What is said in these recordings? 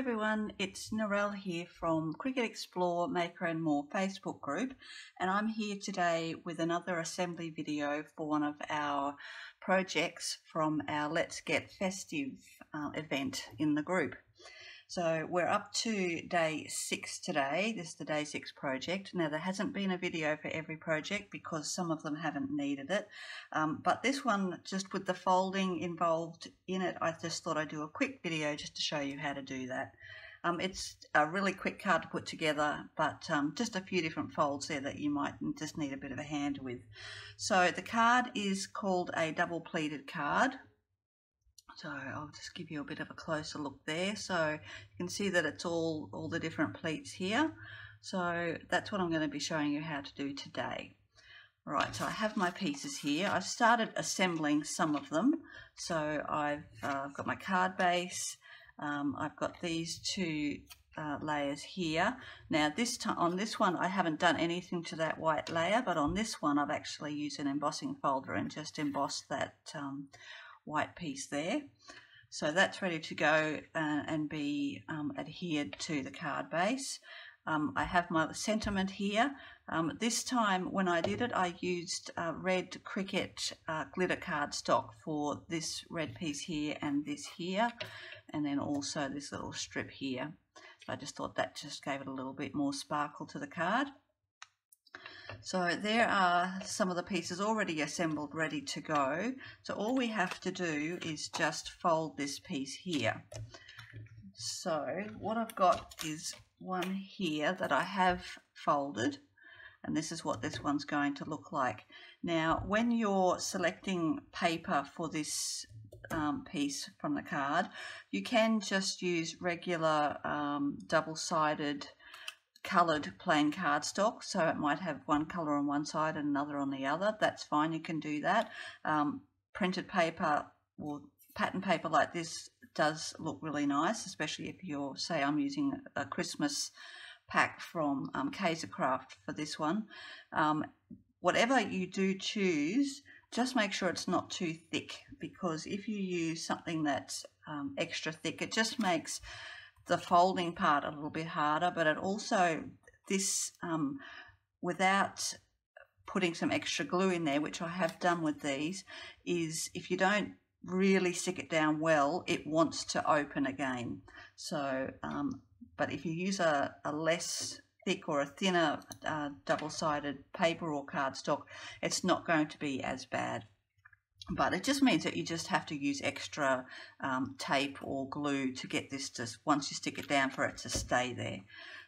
everyone, it's Narelle here from Cricut Explore Maker and More Facebook group, and I'm here today with another assembly video for one of our projects from our Let's Get Festive event in the group. So we're up to day 6 today. This is the day 6 project. Now there hasn't been a video for every project because some of them haven't needed it. But this one, just with the folding involved in it, I just thought I'd do a quick video just to show you how to do that. It's a really quick card to put together, but just a few different folds there that you might just need a bit of a hand with. So the card is called a double pleated card. So I'll just give you a bit of a closer look there. So you can see that it's all the different pleats here. So that's what I'm going to be showing you how to do today. Right, so I have my pieces here. I've started assembling some of them. So I've got my card base. I've got these two layers here. Now this time, on this one I haven't done anything to that white layer, but on this one I've actually used an embossing folder and just embossed that white piece there. So that's ready to go and be adhered to the card base. I have my sentiment here. This time when I did it, I used red Cricut glitter cardstock for this red piece here and this here, and then also this little strip here. So I just thought that just gave it a little bit more sparkle to the card. So there are some of the pieces already assembled, ready to go. So all we have to do is just fold this piece here. So what I've got is one here that I have folded, and this is what this one's going to look like. Now, when you're selecting paper for this piece from the card, you can just use regular double-sided coloured plain cardstock, so it might have one colour on one side and another on the other. That's fine, you can do that. Printed paper or pattern paper like this does look really nice, especially if you're, say I'm using a Christmas pack from Kaisercraft for this one. Whatever you do choose, just make sure it's not too thick, because if you use something that's extra thick, it just makes the folding part a little bit harder, but it also, this without putting some extra glue in there, which I have done with these, is if you don't really stick it down well, it wants to open again. So but if you use a less thick or a thinner double-sided paper or cardstock, it's not going to be as bad. But it just means that you just have to use extra tape or glue to get this, just once you stick it down, for it to stay there.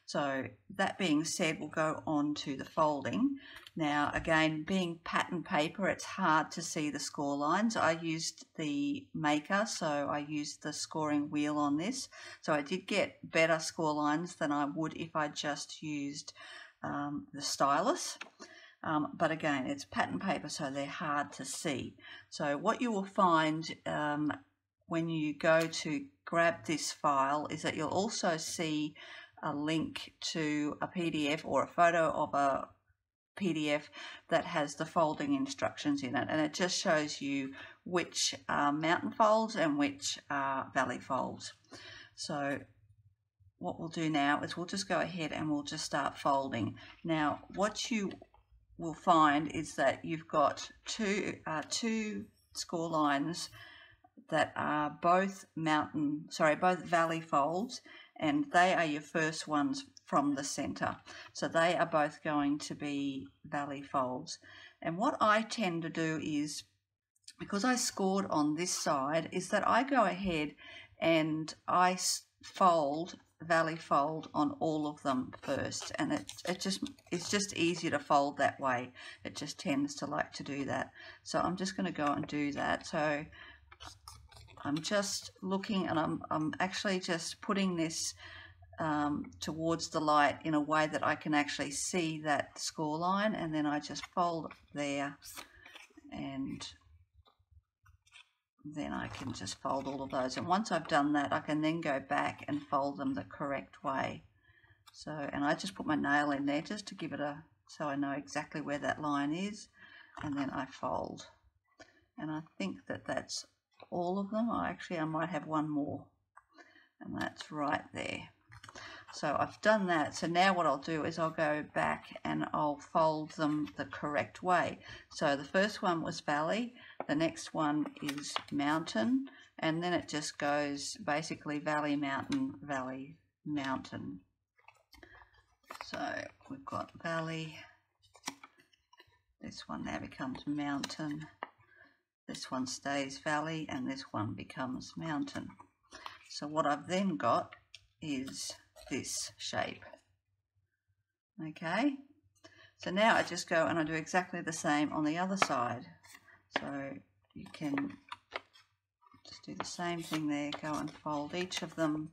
So that being said, we'll go on to the folding. Now again, being pattern paper, it's hard to see the score lines. I used the maker, so I used the scoring wheel on this. So I did get better score lines than I would if I just used the stylus. But again, it's pattern paper, so they're hard to see. So what you will find when you go to grab this file is that you'll also see a link to a PDF or a photo of a PDF that has the folding instructions in it, and it just shows you which are mountain folds and which are valley folds. So what we'll do now is we'll just go ahead and we'll just start folding. Now what you will find is that you've got two score lines that are both valley folds, and they are your first ones from the center. So they are both going to be valley folds. And what I tend to do is, because I scored on this side, is that I go ahead and I fold valley fold on all of them first, and it's just easier to fold that way. It just tends to like to do that. So I'm just going to go and do that. So I'm just looking, and I'm actually just putting this towards the light in a way that I can actually see that score line, and then I just fold it there, and then I can just fold all of those. And once I've done that, I can then go back and fold them the correct way. So, and I just put my nail in there just to give it a, so I know exactly where that line is, and then I fold. And I think that that's all of them. I might have one more. and that's right there. So I've done that. So now what I'll do is I'll go back and I'll fold them the correct way. So the first one was valley, the next one is mountain, and then it just goes basically valley, mountain, valley, mountain. So we've got valley, this one now becomes mountain, this one stays valley, and this one becomes mountain. So what I've then got is this shape. Okay, so now I just go and I do exactly the same on the other side. So you can just do the same thing there, go and fold each of them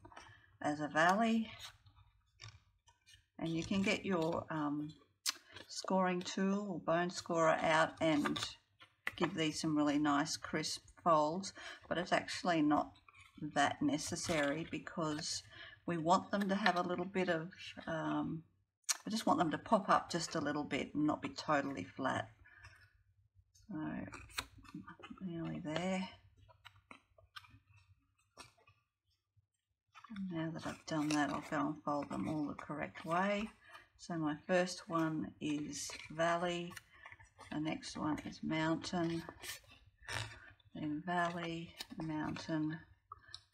as a valley, and you can get your scoring tool or bone scorer out and give these some really nice crisp folds, but it's actually not that necessary because we want them to have a little bit of, I just want them to pop up just a little bit and not be totally flat. So, nearly there. And now that I've done that, I'll go and fold them all the correct way. So my first one is valley, the next one is mountain, then valley, mountain,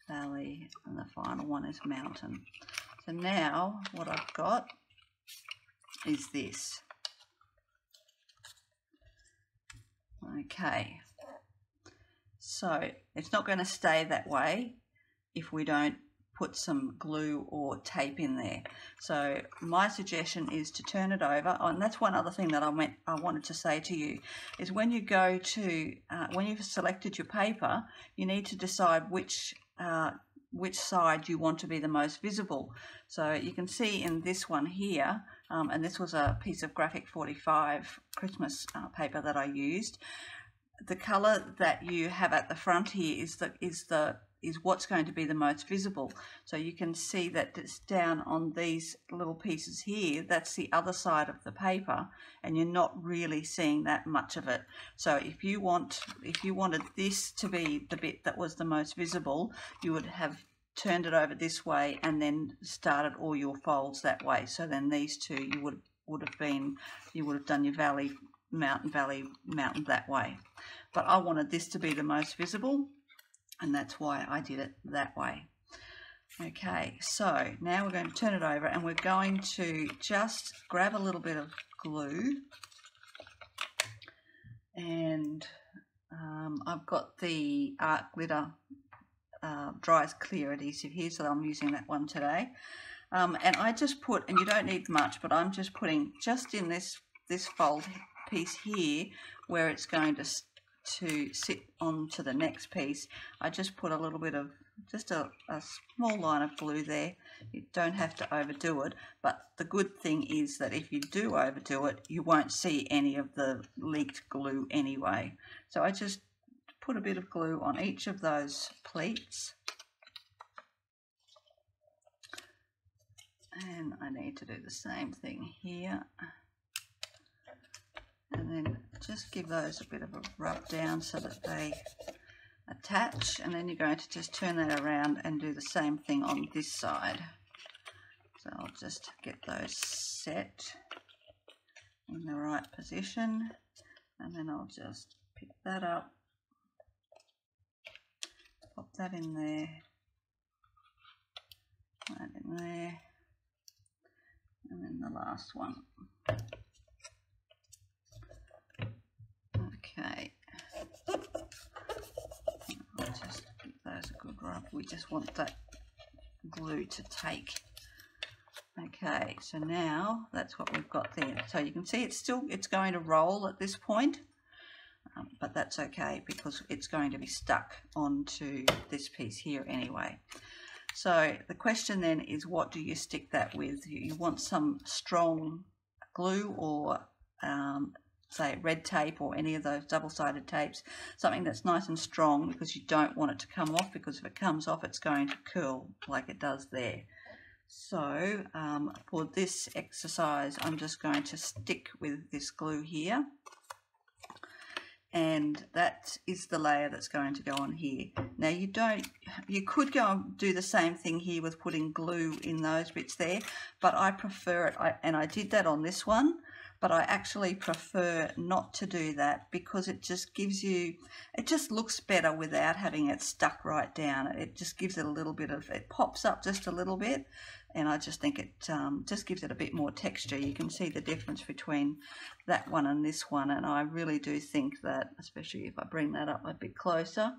valley, and the final one is mountain. So now what I've got is this. Okay, so it's not going to stay that way if we don't put some glue or tape in there. So my suggestion is to turn it over. Oh, and that's one other thing that I wanted to say to you is when you go to when you've selected your paper, you need to decide which side you want to be the most visible. So you can see in this one here, and this was a piece of Graphic 45 Christmas paper that I used. The colour that you have at the front here is what's going to be the most visible. So you can see that it's down on these little pieces here, that's the other side of the paper, and you're not really seeing that much of it. So if you wanted this to be the bit that was the most visible, you would have turned it over this way and then started all your folds that way. So then these two you would have done your valley, mountain that way. But I wanted this to be the most visible, and that's why I did it that way. Okay, so now we're going to turn it over and we're going to just grab a little bit of glue, and I've got the Art Glitter Dries Clear adhesive here, so I'm using that one today. And I just put, and you don't need much, but I'm just putting just in this fold piece here where it's going to sit on to the next piece. I just put a little bit of just a small line of glue there. You don't have to overdo it, but the good thing is that if you do overdo it, you won't see any of the leaked glue anyway. So I just put a bit of glue on each of those pleats, and I need to do the same thing here, and then just give those a bit of a rub down so that they attach. And then you're going to just turn that around and do the same thing on this side. So I'll just get those set in the right position, and then I'll just pick that up, pop that in there, right in there, and then the last one. Okay, I'll just give those a good rub. We just want that glue to take. Okay, so now that's what we've got there. So you can see it's going to roll at this point, but that's okay because it's going to be stuck onto this piece here anyway. So the question then is, what do you stick that with? You want some strong glue or say red tape or any of those double-sided tapes, something that's nice and strong, because you don't want it to come off, because if it comes off it's going to curl like it does there. So for this exercise I'm just going to stick with this glue here, and that is the layer that's going to go on here. Now you could go and do the same thing here with putting glue in those bits there, but I prefer it, and I did that on this one, but I actually prefer not to do that because it just gives you, it just looks better without having it stuck right down. It just gives it a little bit of, it pops up just a little bit, and I just think it just gives it a bit more texture. You can see the difference between that one and this one, and I really do think that, especially if I bring that up a bit closer,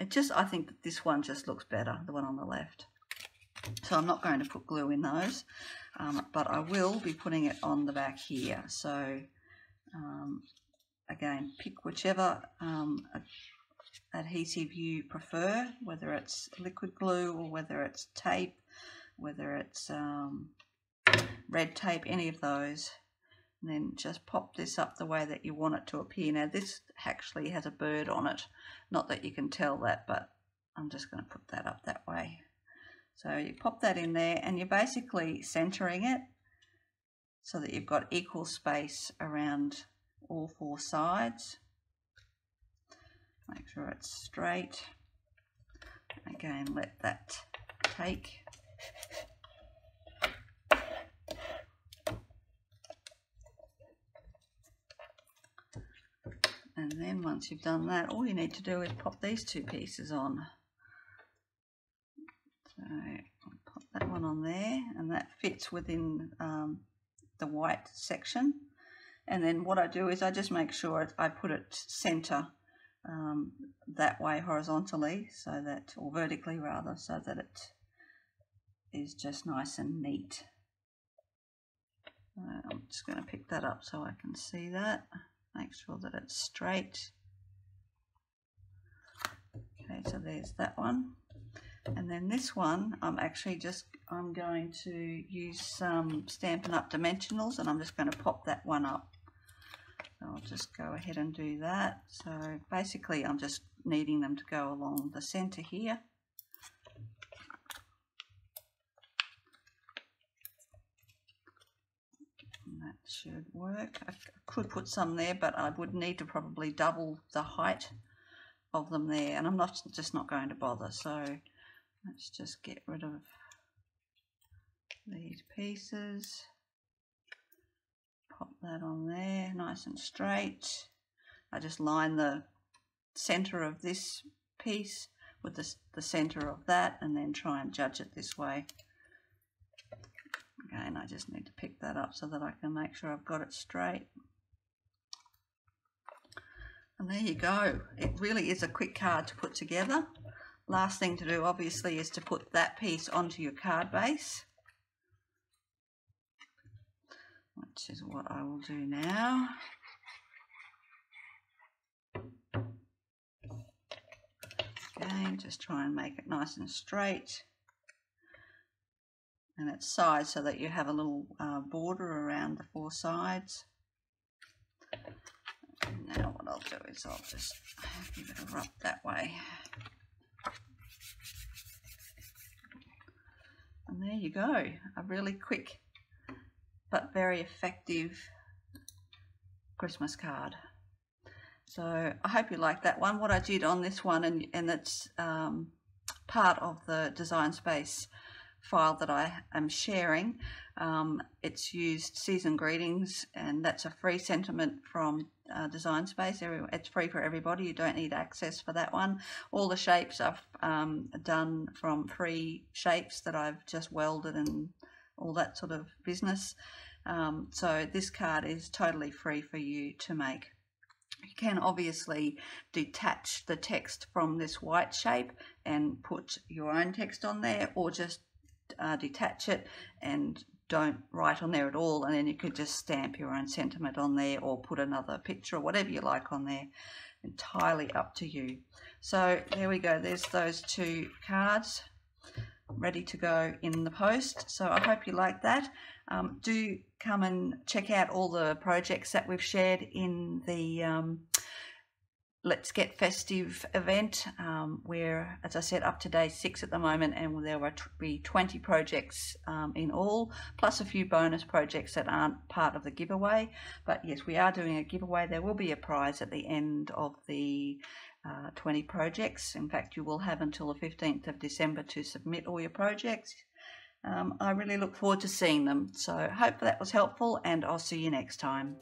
it just, I think that this one just looks better, the one on the left. So I'm not going to put glue in those, but I will be putting it on the back here. So again, pick whichever adhesive you prefer, whether it's liquid glue or whether it's tape, whether it's red tape, any of those, and then just pop this up the way that you want it to appear. Now this actually has a bird on it, not that you can tell that, but I'm just going to put that up that way. So you pop that in there and you're basically centering it so that you've got equal space around all four sides. Make sure it's straight. Again, let that take. And then once you've done that, all you need to do is pop these two pieces on. So I'll pop that one on there, and that fits within the white section. And then what I do is I just make sure I put it center that way horizontally, so that, or vertically rather, so that it is just nice and neat. I'm just going to pick that up so I can see that. Make sure that it's straight. Okay, so there's that one. And then this one, I'm going to use some Stampin' Up Dimensionals, and I'm just going to pop that one up. So I'll just go ahead and do that. So basically I'm just needing them to go along the center here. And that should work. I could put some there, but I would need to probably double the height of them there, and I'm just not going to bother. So let's just get rid of these pieces. Pop that on there, nice and straight. I just line the center of this piece with the center of that, and then try and judge it this way. Again, I just need to pick that up so that I can make sure I've got it straight. And there you go. It really is a quick card to put together. Last thing to do, obviously, is to put that piece onto your card base, which is what I will do now. Again, just try and make it nice and straight, and it's side so that you have a little border around the four sides. And now what I'll do is I'll just give it a rub that way. And there you go, a really quick but very effective Christmas card. So I hope you like that one. What I did on this one, and that's part of the Design Space file that I am sharing, it's used Season Greetings, and that's a free sentiment from Design Space. It's free for everybody. You don't need access for that one. All the shapes I've done from free shapes that I've just welded and all that sort of business. So this card is totally free for you to make. You can obviously detach the text from this white shape and put your own text on there, or just detach it and don't write on there at all, and then you could just stamp your own sentiment on there or put another picture or whatever you like on there. Entirely up to you. So there we go, there's those two cards ready to go in the post. So I hope you like that. Do come and check out all the projects that we've shared in the Let's Get Festive event. We're, as I said, up to day 6 at the moment, and there will be 20 projects in all, plus a few bonus projects that aren't part of the giveaway. But yes, we are doing a giveaway. There will be a prize at the end of the 20 projects. In fact, you will have until the 15th of December to submit all your projects. I really look forward to seeing them. So I hope that was helpful, and I'll see you next time.